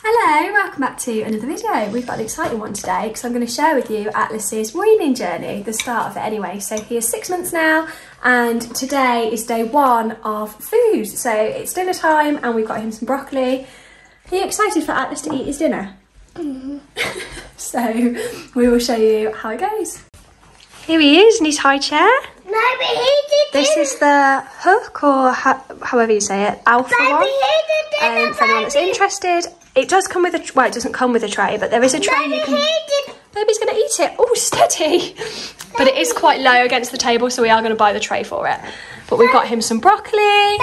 Hello, welcome back to another video. We've got an exciting one today because I'm going to share with you Atlas's weaning journey, the start of it anyway. So he is 6 months now and today is day one of food. So it's dinner time and we've got him some broccoli. Are you excited for Atlas to eat his dinner? Mm-hmm. So we will show you how it goes. Here he is in his high chair. No, but he didn't. This is the hook, or however you say it, alpha one. For anyone that's interested, it does come with a well, it doesn't come with a tray, but there is a tray. You can, baby's going to eat it. Oh, steady! But it is quite low against the table, so we are going to buy the tray for it. But we've got him some broccoli, and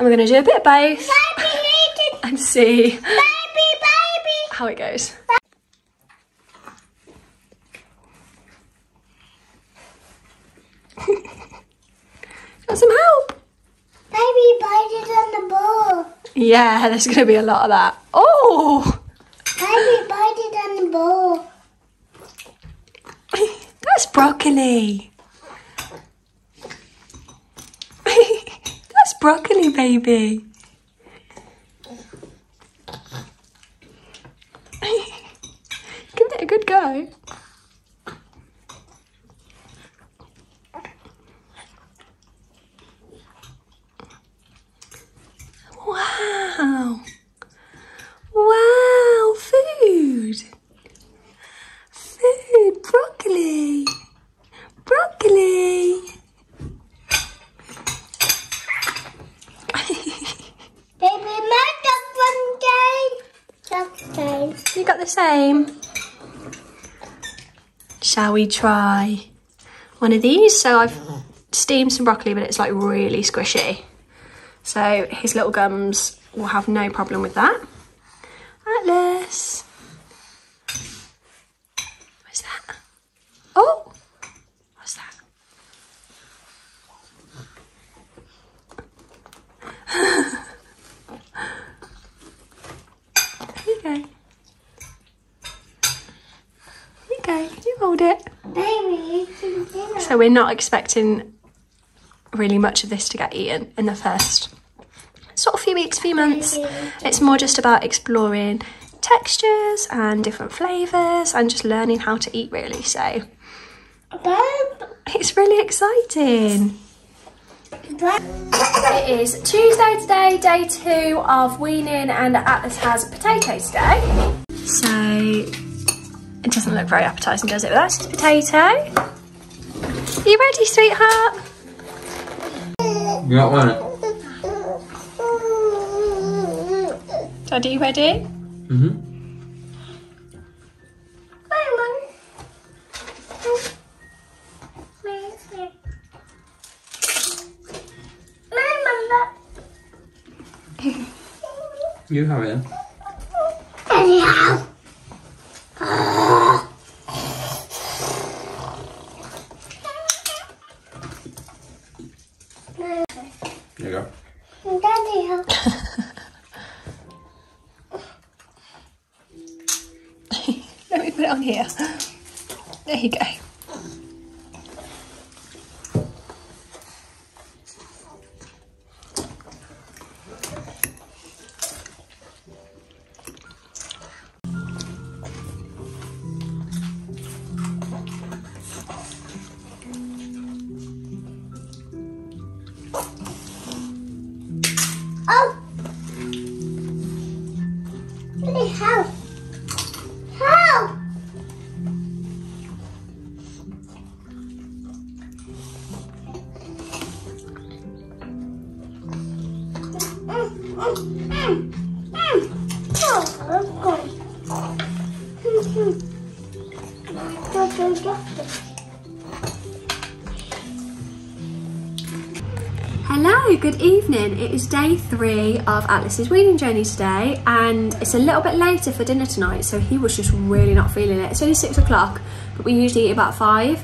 we're going to do a bit of both and see how it goes. Got some help. Baby bited on the ball. Yeah, there's going to be a lot of that. Oh! Baby bited on the ball. That's broccoli. That's broccoli, baby. Give it a good go. Wow, food! Food, broccoli! Broccoli! Baby, my duck one game. You got the same? Shall we try one of these? So I've steamed some broccoli, but it's like really squishy. So his little gums will have no problem with that. Atlas! What's that? Oh! What's that? Here you go. Here you go. You hold it. Baby, so we're not expecting really much of this to get eaten in the first sort of few weeks, few months. It's more just about exploring textures and different flavours and just learning how to eat, really. So it's really exciting. It is Tuesday today, day two of weaning, and Atlas has potatoes today. So it doesn't look very appetising, does it? But that's his potato. Are you ready, sweetheart? You don't want it. Daddy, you ready? Mm-hmm. You have it. There you go. Daddy, help. Let me put it on here. There you go. Help! Help! Hello, good evening. It is day three of Atlas's weaning journey today, and it's a little bit later for dinner tonight, so he was just really not feeling it. It's only 6 o'clock, but we usually eat about 5.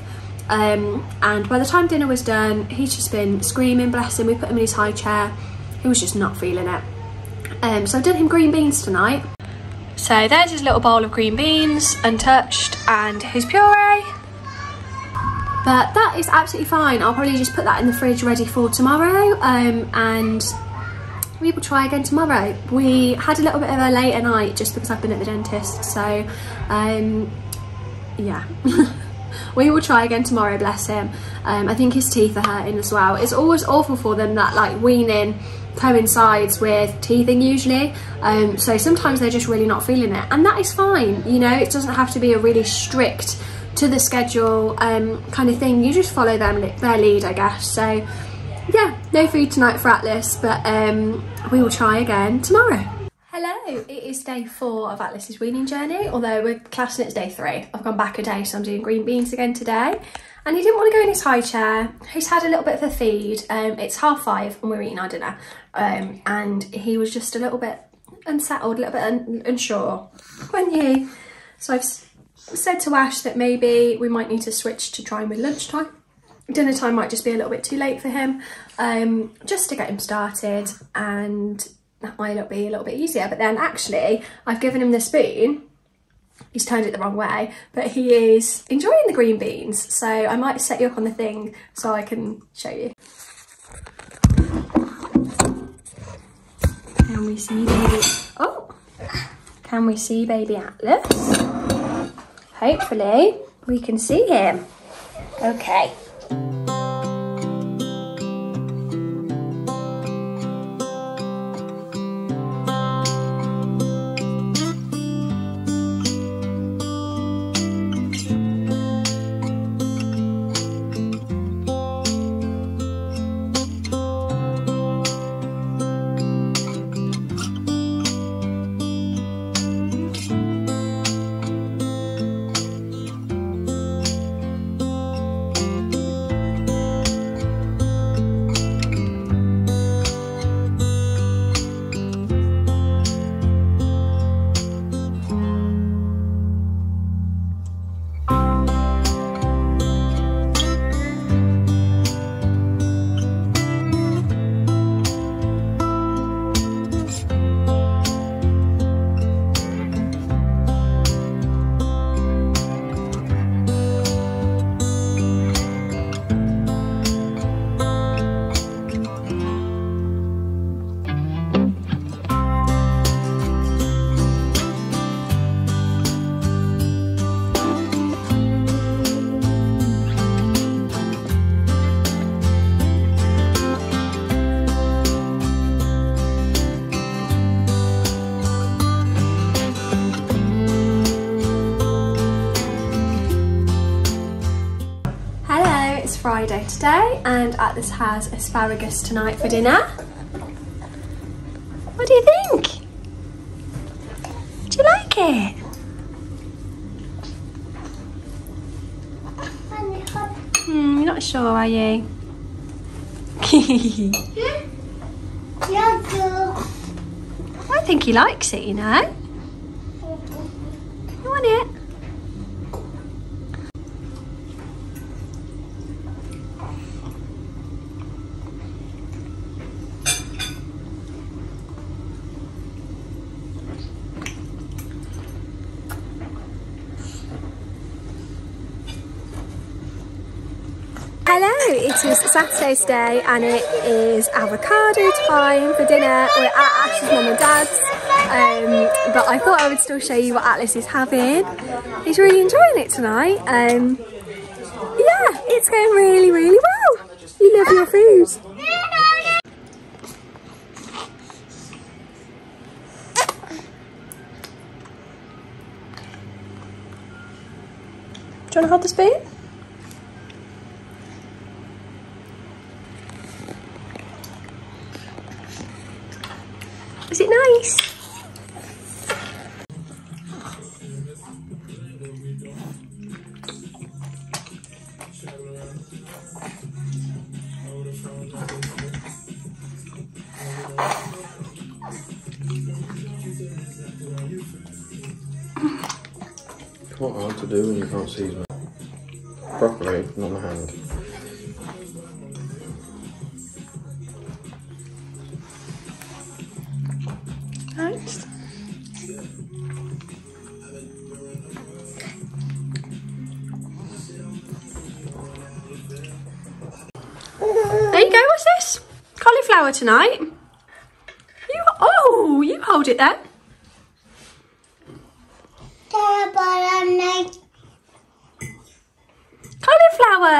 And by the time dinner was done, he's just been screaming, bless him. We put him in his high chair. He was just not feeling it. So I did him green beans tonight. So there's his little bowl of green beans, untouched, and his puree. But that is absolutely fine. I'll probably just put that in the fridge ready for tomorrow, and we will try again tomorrow. We had a little bit of a later night just because I've been at the dentist, so yeah. We will try again tomorrow, bless him. I think his teeth are hurting as well. It's always awful for them that like weaning coincides with teething usually, so sometimes they're just really not feeling it, and that is fine, you know. It doesn't have to be a really strict to the schedule kind of thing. You just follow them, their lead, I guess. So yeah, no food tonight for Atlas, but we will try again tomorrow. Hello, it is day 4 of Atlas's weaning journey, although we're classing it as day 3. I've gone back a day, so I'm doing green beans again today. And he didn't want to go in his high chair. He's had a little bit of a feed. It's 5:30 and we're eating our dinner. And he was just a little bit unsettled, a little bit unsure, weren't you? So I've said to Ash that maybe we might need to switch to trying with lunchtime. Dinner time might just be a little bit too late for him, just to get him started, and that might be a little bit easier. But then actually, I've given him the spoon. He's turned it the wrong way, but he is enjoying the green beans. So I might set you up on the thing so I can show you. Can we see baby? Oh, can we see baby Atlas? Hopefully we can see him. Okay. Friday today, and Atlas has asparagus tonight for dinner. What do you think? Do you like it? You're not sure, are you? I think he likes it, you know. You want it? It is Saturday's day and it is avocado time for dinner. We're at Ash's mum and dad's, but I thought I would still show you what Atlas is having. He's really enjoying it tonight. Yeah, it's going really, really well. You love your food. Do you want to hold the spoon? Is it nice? It's quite hard to do when you can't season it properly, not the hand. Nice. There you go, what's this? Cauliflower tonight. hold it then. Cauliflower.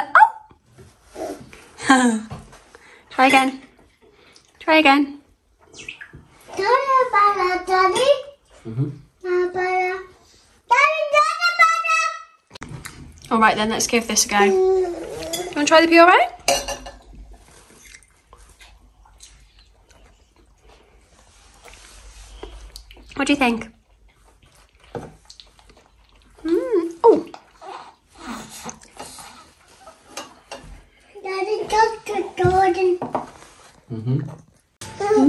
Oh. Try again. Try again. Cauliflower, Daddy. All right then, let's give this a go. You want to try the puree? What do you think? Oh. Daddy, Dr. Jordan.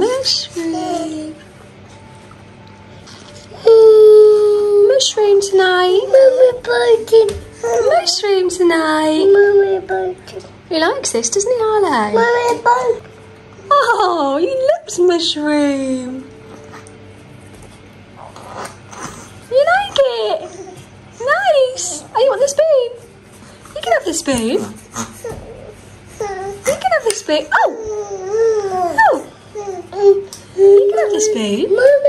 Mushroom. Mushroom tonight. Mummy Bolton. Mushroom tonight. Mummy Bolton. He likes this, doesn't he, Arlo? Mummy Bolton. Oh, he loves mushroom. Nice! Oh, you want the spoon? You can have the spoon. You can have the spoon. Oh! Oh! You can have the spoon.